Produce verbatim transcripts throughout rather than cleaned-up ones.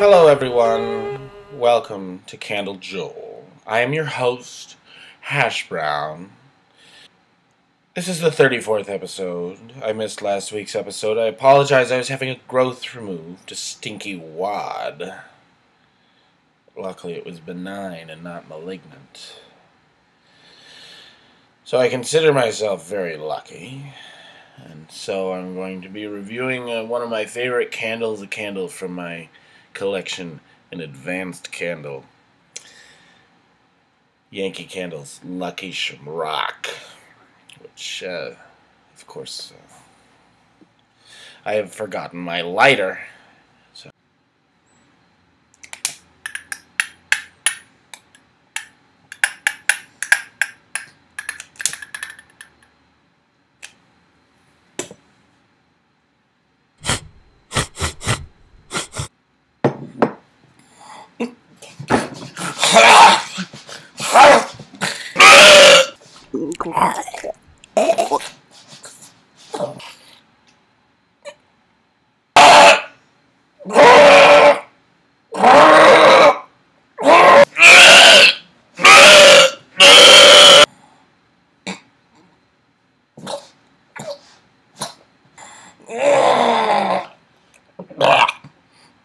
Hello everyone, welcome to Candle Joel. I am your host, Hash Brown. This is the thirty-fourth episode. I missed last week's episode. I apologize, I was having a growth removed, a stinky wad. Luckily it was benign and not malignant. So I consider myself very lucky. And so I'm going to be reviewing uh, one of my favorite candles, a candle from my collection, an advanced candle. Yankee Candles, Lucky Shamrock, which, uh, of course, uh, I have forgotten my lighter. So.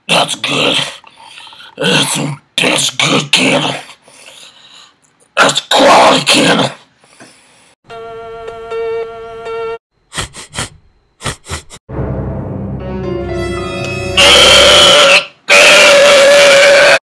That's good. That's, that's good candle. That's quality candle.